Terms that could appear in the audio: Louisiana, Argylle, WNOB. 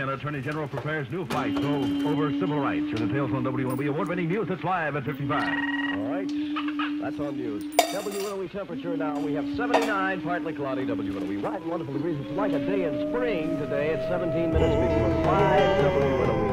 Louisiana Attorney General prepares new fight over civil rights. Your details on WNOB award-winning news. It's live at 55. All right, that's on news. WNOB temperature now. We have 79, partly cloudy. WNOB. Right, wonderful degrees. It's like a day in spring today. It's 17 minutes before 5. WNOB.